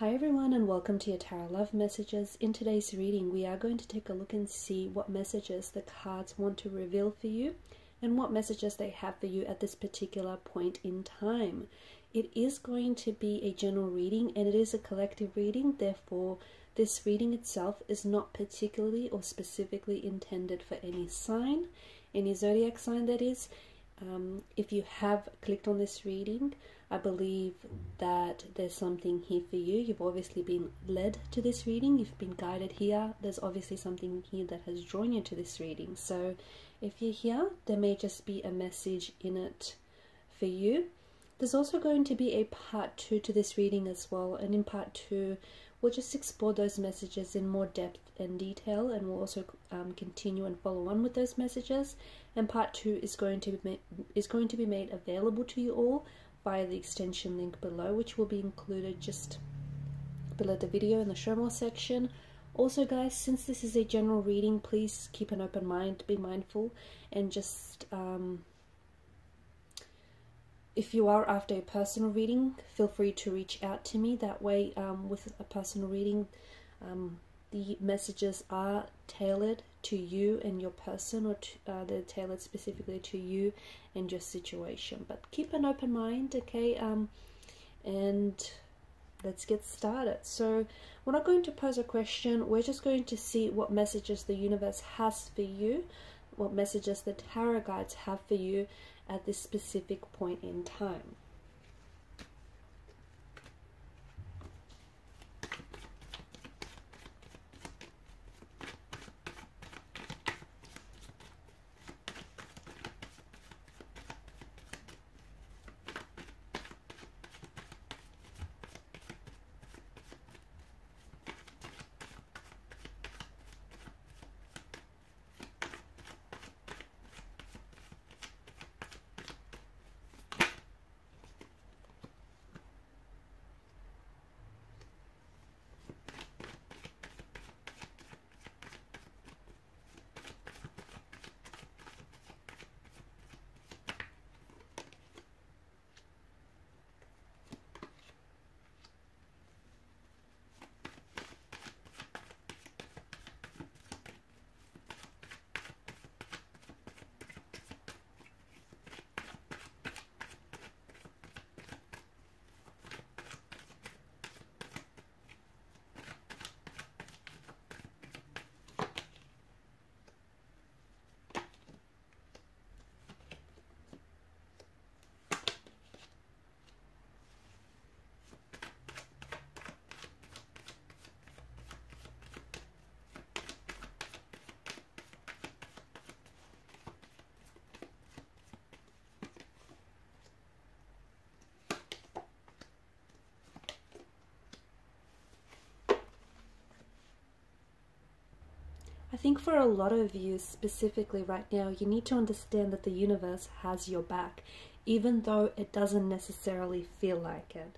Hi everyone, and welcome to your Tarot Love Messages. In today's reading we are going to take a look and see what messages the cards want to reveal for you and what messages they have for you at this particular point in time. It is going to be a general reading and it is a collective reading, therefore this reading itself is not particularly or specifically intended for any sign, any zodiac sign that is. If you have clicked on this reading, I believe that there's something here for you. You've obviously been led to this reading. You've been guided here. There's obviously something here that has drawn you to this reading. So if you're here, there may just be a message in it for you. There's also going to be a part 2 to this reading as well. And in part 2, we'll just explore those messages in more depth and detail. And we'll also continue and follow on with those messages. And part 2 is going to be made available to you all via the extension link below, which will be included just below the video in the show more section. Also guys, since this is a general reading, please keep an open mind, be mindful, and just if you are after a personal reading, feel free to reach out to me. That way with a personal reading, the messages are tailored to you and your person, or they're tailored specifically to you and your situation. But keep an open mind, okay? And let's get started. So we're not going to pose a question. We're just going to see what messages the universe has for you, what messages the tarot guides have for you at this specific point in time. I think for a lot of you specifically right now, you need to understand that the universe has your back, even though it doesn't necessarily feel like it.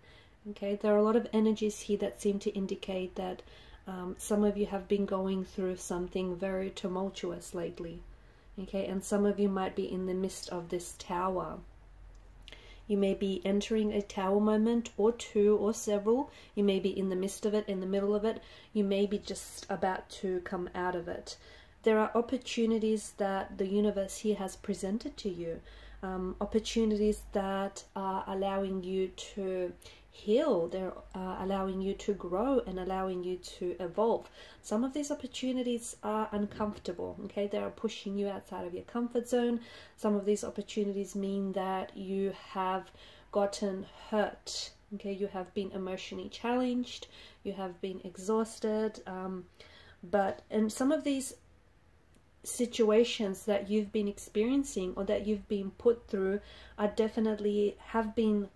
Okay, there are a lot of energies here that seem to indicate that some of you have been going through something very tumultuous lately. Okay, and some of you might be in the midst of this tower. You may be entering a tower moment, or two, or several. You may be in the midst of it, in the middle of it. You may be just about to come out of it. There are opportunities that the universe here has presented to you. Opportunities that are allowing you to heal. They're allowing you to grow and allowing you to evolve. Some of these opportunities are uncomfortable, okay? They are pushing you outside of your comfort zone. Some of these opportunities mean that you have gotten hurt, okay? You have been emotionally challenged, you have been exhausted, and some of these situations that you've been experiencing or that you've been put through are definitely have been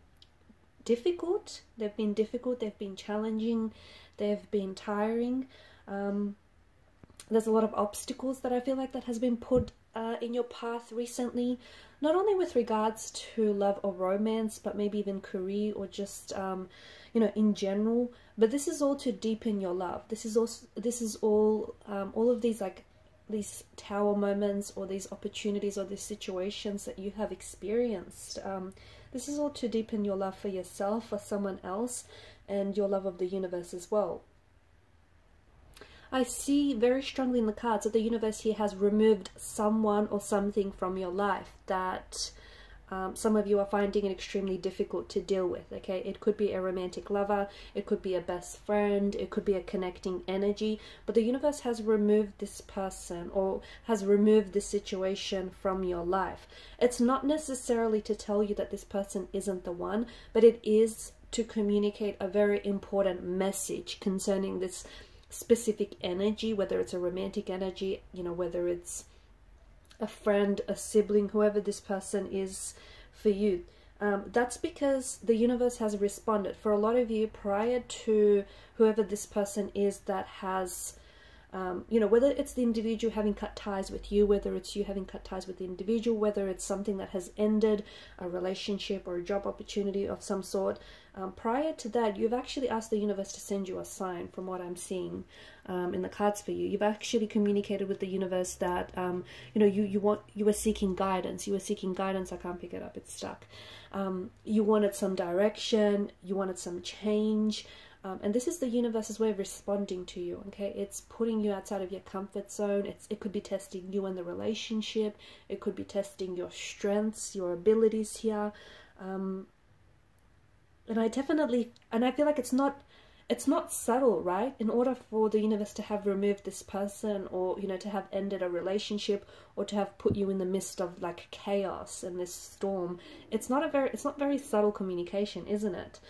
difficult. They've been difficult, they've been challenging, they've been tiring. There's a lot of obstacles that I feel like that has been put in your path recently, not only with regards to love or romance, but maybe even career, or just you know, in general. But this is all to deepen your love. All of these, like these tower moments or these opportunities or these situations that you have experienced, this is all to deepen your love for yourself, for someone else, and your love of the universe as well. I see very strongly in the cards that the universe here has removed someone or something from your life that some of you are finding it extremely difficult to deal with, okay? It could be a romantic lover, it could be a best friend, it could be a connecting energy, but the universe has removed this person or has removed this situation from your life. It's not necessarily to tell you that this person isn't the one, but it is to communicate a very important message concerning this specific energy, whether it's a romantic energy, you know, whether it's a friend, a sibling, whoever this person is for you. That's because the universe has responded. For a lot of you, prior to whoever this person is that has, you know, whether it's the individual having cut ties with you, whether it's you having cut ties with the individual, whether it's something that has ended, a relationship or a job opportunity of some sort, prior to that, you've actually asked the universe to send you a sign from what I'm seeing in the cards for you. You've actually communicated with the universe that, you know, you were seeking guidance. You were seeking guidance. I can't pick it up. It's stuck. You wanted some direction. You wanted some change. And this is the universe's way of responding to you, okay? It's putting you outside of your comfort zone. It could be testing you in the relationship. It could be testing your strengths, your abilities here. And I feel like it's not subtle, right? In order for the universe to have removed this person or, you know, to have ended a relationship or to have put you in the midst of like chaos and this storm, it's not very subtle communication, isn't it?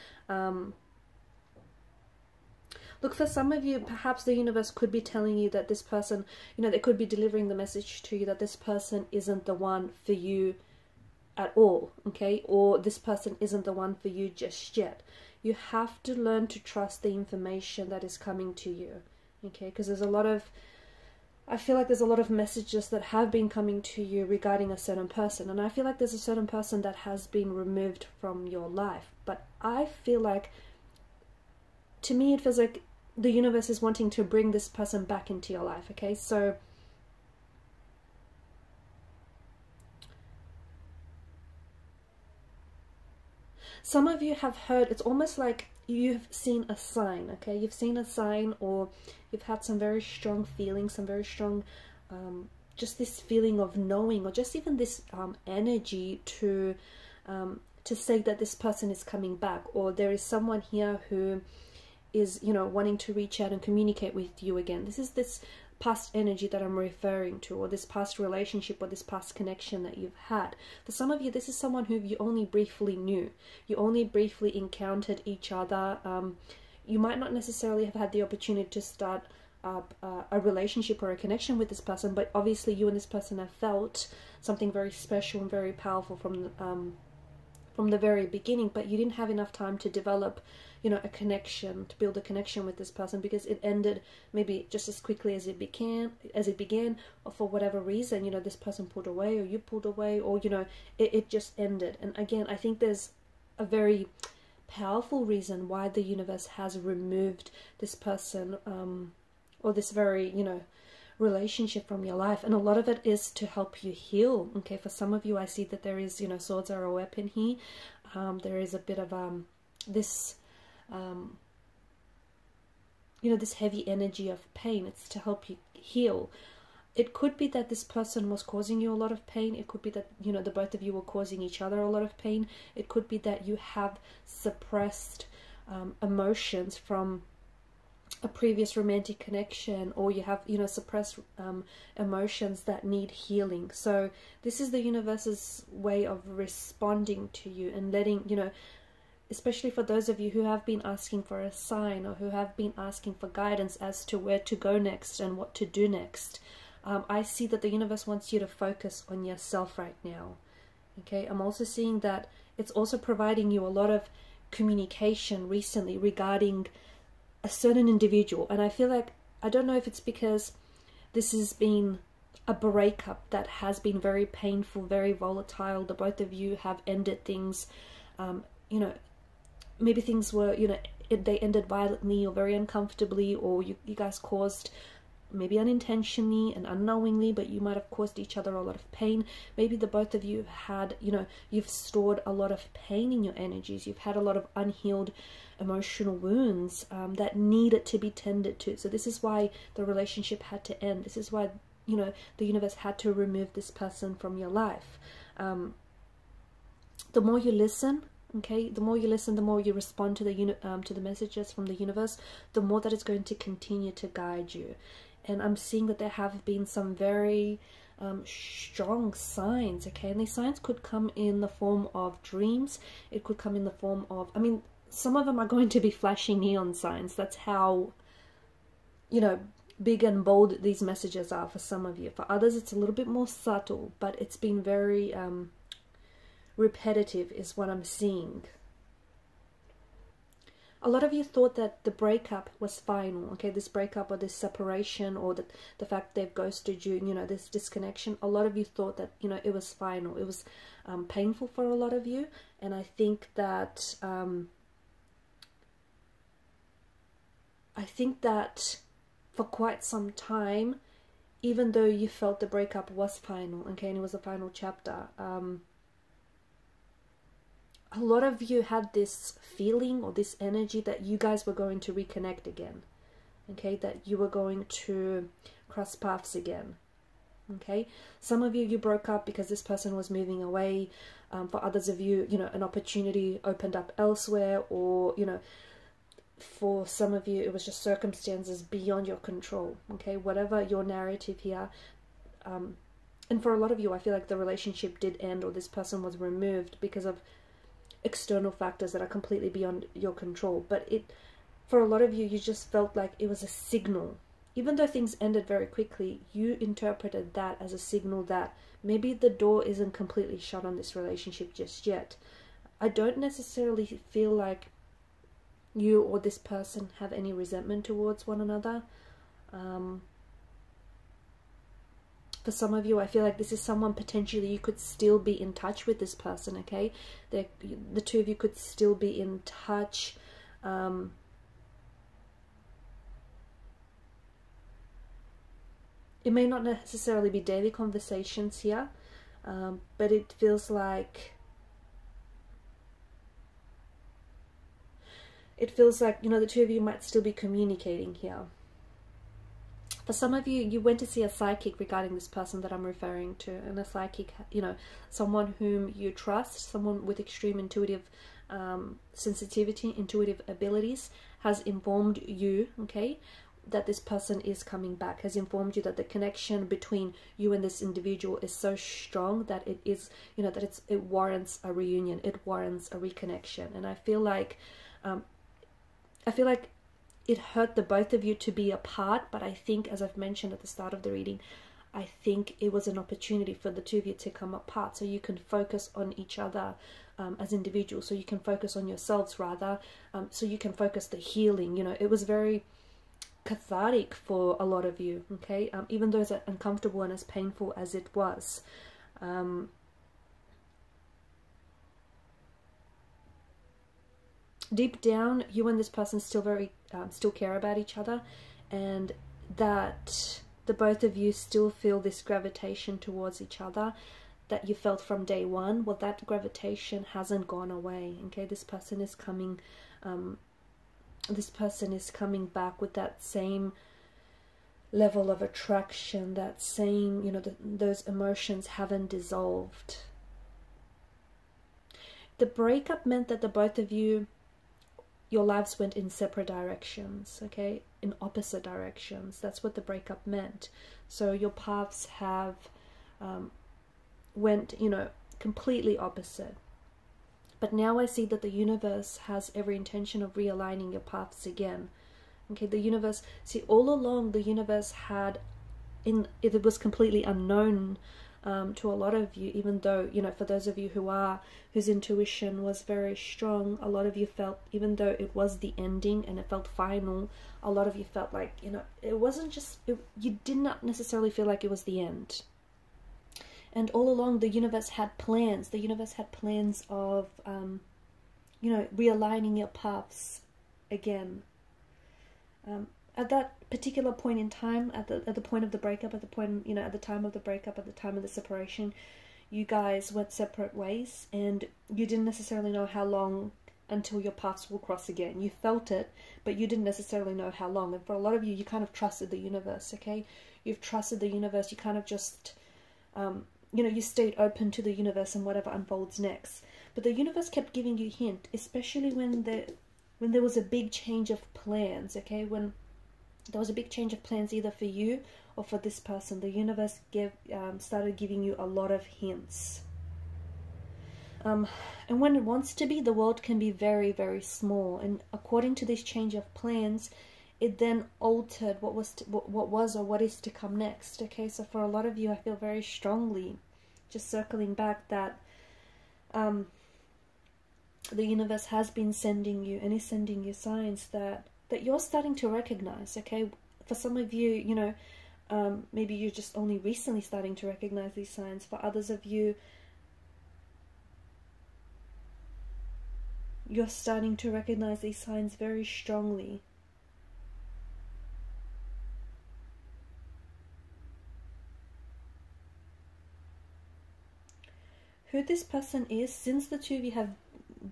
Look, for some of you, perhaps the universe could be telling you that this person, you know, they could be delivering the message to you that this person isn't the one for you at all, okay? Or this person isn't the one for you just yet. You have to learn to trust the information that is coming to you, okay? Because there's a lot of, I feel like there's a lot of messages that have been coming to you regarding a certain person. And I feel like there's a certain person that has been removed from your life. But I feel like, to me, it feels like the universe is wanting to bring this person back into your life, okay? So some of you have heard, it's almost like you've seen a sign, okay? You've seen a sign, or you've had some very strong feelings, some very strong, just this feeling of knowing, or just even this energy to say that this person is coming back, or there is someone here who is, you know, wanting to reach out and communicate with you again. This is this past energy that I'm referring to, or this past relationship, or this past connection that you've had. For some of you, this is someone who you only briefly knew. You only briefly encountered each other. You might not necessarily have had the opportunity to start up a relationship or a connection with this person, but obviously you and this person have felt something very special and very powerful from the very beginning, but you didn't have enough time to develop, you know, a connection, to build a connection with this person, because it ended maybe just as quickly as it began, or for whatever reason, you know, this person pulled away, or you pulled away, or, you know, it just ended. And again, I think there's a very powerful reason why the universe has removed this person, or this very, you know, relationship from your life, and a lot of it is to help you heal, okay? For some of you, I see that there is, you know, swords are a weapon here. There is a bit of this you know, this heavy energy of pain. It's to help you heal. It could be that this person was causing you a lot of pain. It could be that, you know, the both of you were causing each other a lot of pain. It could be that you have suppressed emotions from a previous romantic connection, or you have, you know, suppressed emotions that need healing. So this is the universe's way of responding to you and letting, you know, especially for those of you who have been asking for a sign, or who have been asking for guidance as to where to go next and what to do next. I see that the universe wants you to focus on yourself right now, okay? I'm also seeing that it's also providing you a lot of communication recently regarding a certain individual, and I feel like, I don't know if it's because this has been a breakup that has been very painful, very volatile. The both of you have ended things, you know, maybe things were, you know, they ended violently or very uncomfortably, or you guys caused maybe unintentionally and unknowingly, but you might have caused each other a lot of pain. Maybe the both of you have had, you've stored a lot of pain in your energies. You've had a lot of unhealed emotional wounds that needed to be tended to. So this is why the relationship had to end. This is why, the universe had to remove this person from your life. The more you listen, okay, the more you listen, the more you respond to the messages from the universe, the more that it's going to continue to guide you. And I'm seeing that there have been some very strong signs, okay, and these signs could come in the form of dreams. It could come in the form of, I mean, some of them are going to be flashing neon signs. That's how, big and bold these messages are for some of you. For others, it's a little bit more subtle, but it's been very repetitive is what I'm seeing. A lot of you thought that the breakup was final, okay, this breakup or this separation or the fact they've ghosted you, this disconnection, a lot of you thought that, it was final. It was painful for a lot of you, and I think that for quite some time, even though you felt the breakup was final, okay, and it was a final chapter, a lot of you had this feeling or this energy that you guys were going to reconnect again, okay, that you were going to cross paths again, okay. Some of you, you broke up because this person was moving away. For others of you, an opportunity opened up elsewhere, or, for some of you, it was just circumstances beyond your control, okay, whatever your narrative here. And for a lot of you, I feel like the relationship did end, or this person was removed because of external factors that are completely beyond your control. But for a lot of you, you just felt like it was a signal. Even though things ended very quickly, you interpreted that as a signal that maybe the door isn't completely shut on this relationship just yet. I don't necessarily feel like you or this person have any resentment towards one another. For some of you, I feel like this is someone potentially you could still be in touch with this person, okay? The two of you could still be in touch. It may not necessarily be daily conversations here, but it feels like... the two of you might still be communicating here. For some of you, you went to see a psychic regarding this person that I'm referring to, and a psychic, someone whom you trust, someone with extreme intuitive sensitivity, intuitive abilities, has informed you, okay, that this person is coming back, has informed you that the connection between you and this individual is so strong that it is, that it warrants a reunion, it warrants a reconnection. And I feel like, it hurt the both of you to be apart, but I think, as I've mentioned at the start of the reading, I think it was an opportunity for the two of you to come apart so you can focus on each other as individuals, so you can focus on yourselves rather, so you can focus the healing. It was very cathartic for a lot of you, okay, even though as uncomfortable and as painful as it was. Deep down, you and this person still care about each other, and that the both of you still feel this gravitation towards each other that you felt from day one. Well, that gravitation hasn't gone away. Okay, this person is coming. This person is coming back with that same level of attraction. That same, those emotions haven't dissolved. The breakup meant that the both of you, your lives went in separate directions, okay, in opposite directions. That's what the breakup meant. So your paths have went, completely opposite. But now I see that the universe has every intention of realigning your paths again. Okay, the universe, see, all along the universe had, it was completely unknown to a lot of you, even though, for those of you whose intuition was very strong, a lot of you felt, even though it was the ending and it felt final, a lot of you felt like, it wasn't just, you did not necessarily feel like it was the end. And all along the universe had plans. The universe had plans of, realigning your paths again. at that particular point in time, at the point of the breakup, at the time of the breakup, at the time of the separation, you guys went separate ways, and you didn't necessarily know how long until your paths will cross again. You felt it, but you didn't necessarily know how long. And for a lot of you, you kind of trusted the universe, okay? You've trusted the universe. You kind of just, you stayed open to the universe and whatever unfolds next. But the universe kept giving you hints, especially when there was a big change of plans, okay? When there was a big change of plans either for you or for this person, the universe started giving you a lot of hints. And when it wants to be, the world can be very, very small. And according to this change of plans, it then altered what was or what is to come next. Okay, so for a lot of you, I feel very strongly, just circling back, that the universe has been sending you and is sending you signs that you're starting to recognize. Okay, for some of you, maybe you're just only recently starting to recognize these signs. For others of you, you're starting to recognize these signs very strongly. Who this person is, since the two of you have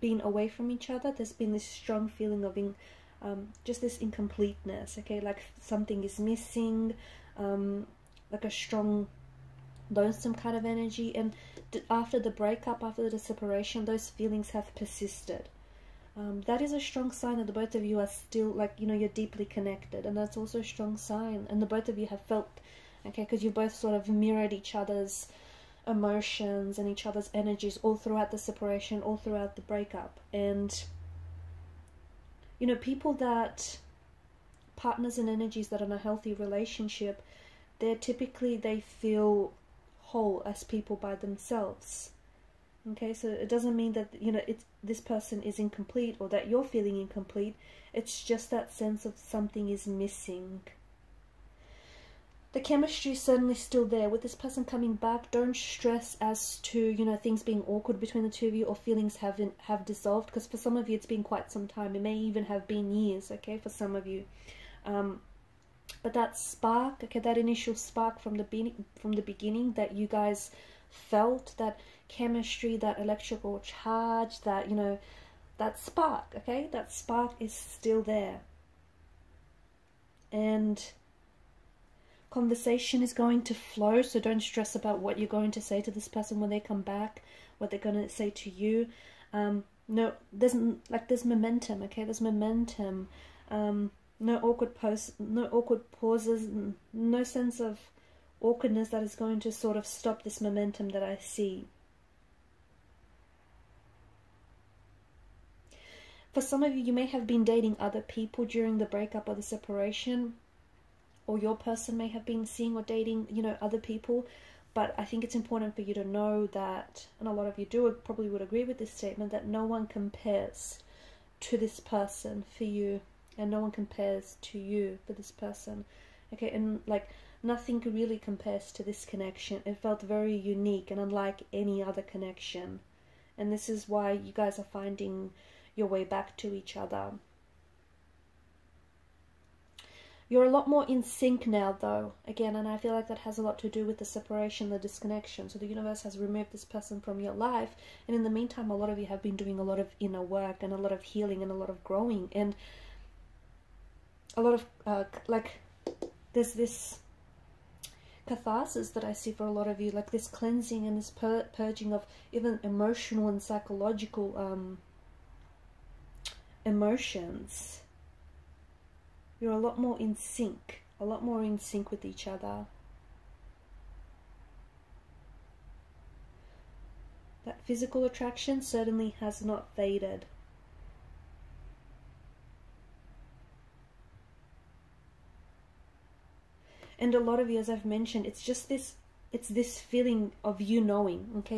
been away from each other, there's been this strong feeling of just this incompleteness, okay? Like something is missing, like a strong lonesome kind of energy. And after the breakup, after the separation, those feelings have persisted. That is a strong sign that the both of you are still, you're deeply connected. And that's also a strong sign. And the both of you have felt, okay, because you both sort of mirrored each other's emotions and each other's energies all throughout the separation, all throughout the breakup. And, partners and energies that are in a healthy relationship, they feel whole as people by themselves. Okay, so it doesn't mean that this person is incomplete or that you're feeling incomplete. It's just that sense of something is missing. The chemistry is certainly still there. With this person coming back, don't stress as to things being awkward between the two of you or feelings have dissolved, because for some of you it's been quite some time. It may even have been years, okay, for some of you. But that spark, okay, that initial spark from the beginning that you guys felt, that chemistry, that electrical charge, that, that spark, okay? That spark is still there. And conversation is going to flow, so don't stress about what you're going to say to this person when they come back, what they're going to say to you. There's momentum, okay? There's momentum. No awkward posts, no awkward pauses, no sense of awkwardness that is going to sort of stop this momentum that I see. For some of you, you may have been dating other people during the breakup or the separation, or your person may have been seeing or dating, other people. But I think it's important for you to know that, and a lot of you probably would agree with this statement, that no one compares to this person for you. And no one compares to you for this person, okay? And nothing really compares to this connection. It felt very unique and unlike any other connection, and this is why you guys are finding your way back to each other. You're a lot more in sync now, though, again, and I feel like that has a lot to do with the separation, the disconnection. So the universe has removed this person from your life, and in the meantime, a lot of you have been doing a lot of inner work and a lot of healing and a lot of growing, and a lot of there's this catharsis that I see for a lot of you, like this cleansing and this purging of even emotional and psychological emotions. You're a lot more in sync with each other. That physical attraction certainly has not faded. And a lot of you, as I've mentioned, it's this feeling of knowing, okay?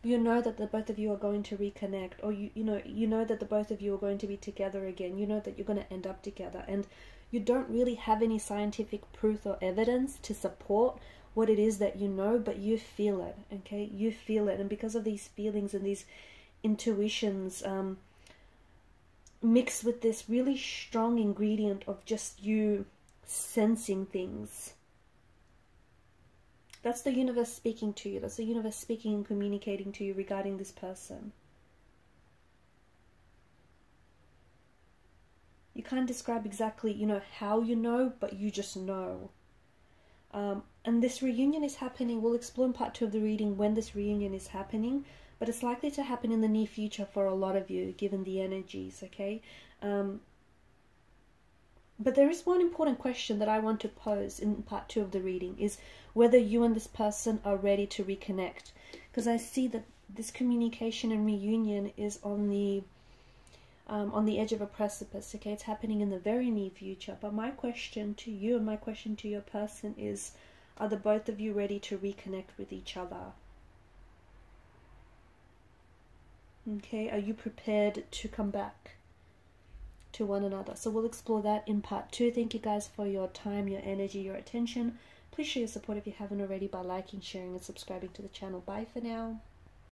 You know that the both of you are going to reconnect, or you know that the both of you are going to be together again. You know that you're going to end up together, and you don't really have any scientific proof or evidence to support what it is that you know, but you feel it, okay? You feel it, and because of these feelings and these intuitions, mixed with this really strong ingredient of just you sensing things. That's the universe speaking to you. That's the universe speaking and communicating to you regarding this person. You can't describe exactly, you know, how you know, but you just know. And this reunion is happening. We'll explore in part 2 of the reading when this reunion is happening, but it's likely to happen in the near future for a lot of you, given the energies, okay? But there is one important question that I want to pose in part 2 of the reading, is whether you and this person are ready to reconnect. Because I see that this communication and reunion is on the edge of a precipice, okay? It's happening in the very near future. But my question to you and my question to your person is, are the both of you ready to reconnect with each other? Okay, are you prepared to come back to one another? So we'll explore that in part 2. Thank you guys for your time, your energy, your attention. Please show your support if you haven't already by liking, sharing, and subscribing to the channel. Bye for now.